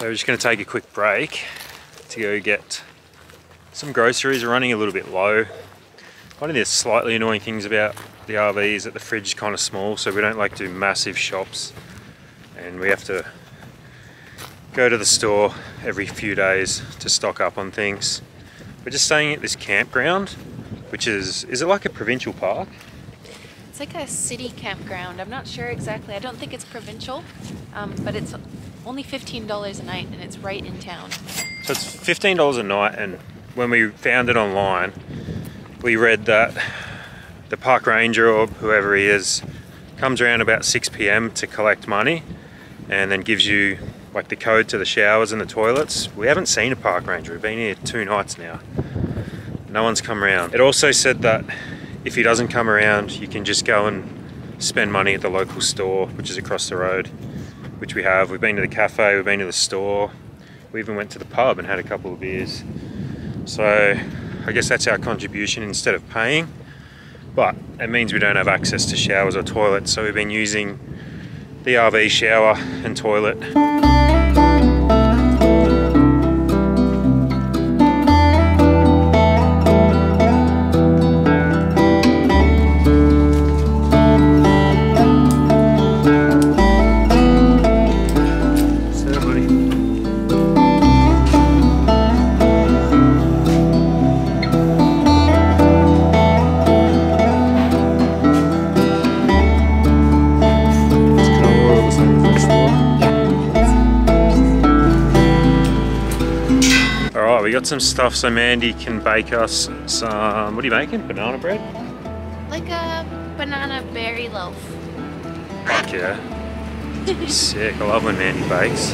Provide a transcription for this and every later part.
So we're just going to take a quick break to go get some groceries. We're running a little bit low. One of the slightly annoying things about the RV is that the fridge is kind of small, so we don't like to do massive shops, and we have to go to the store every few days to stock up on things. We're just staying at this campground, which is it like a provincial park? It's like a city campground. I'm not sure exactly. I don't think it's provincial, but it's only $15 a night and it's right in town. So it's $15 a night, and when we found it online, we read that the park ranger or whoever he is comes around about 6 p.m. to collect money and then gives you like the code to the showers and the toilets. We haven't seen a park ranger. We've been here 2 nights now. No one's come around. It also said that if he doesn't come around, you can just go and spend money at the local store, which is across the road, which we have. We've been to the cafe, we've been to the store. We even went to the pub and had a couple of beers. So I guess that's our contribution instead of paying, but it means we don't have access to showers or toilets. So we've been using the RV shower and toilet. Some stuff so Mandy can bake us some, what are you making? Banana bread? Like a banana berry loaf. Heck yeah. Sick, I love when Mandy bakes.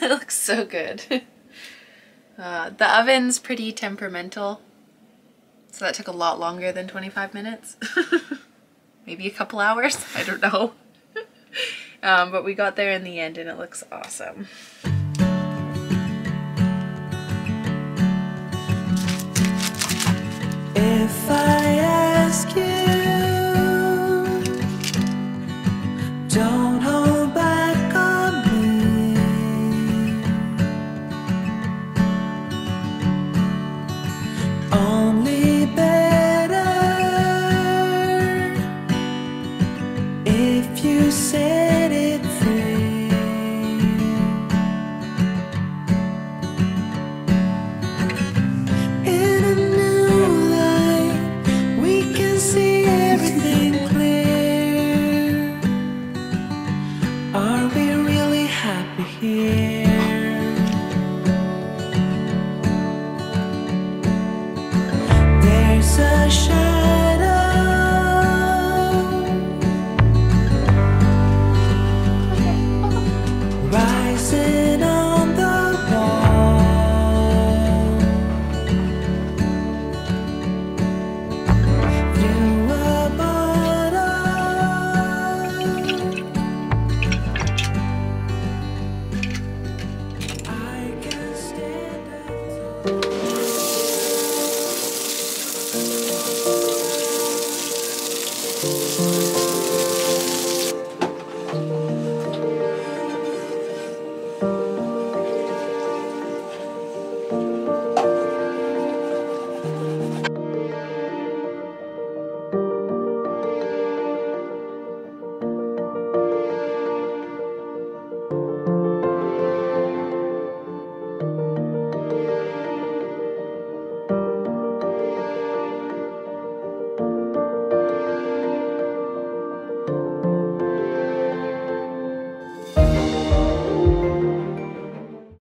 It looks so good. The oven's pretty temperamental, so that took a lot longer than 25 minutes. Maybe a couple hours, I don't know. But we got there in the end and it looks awesome. If I ask you, don't hold back.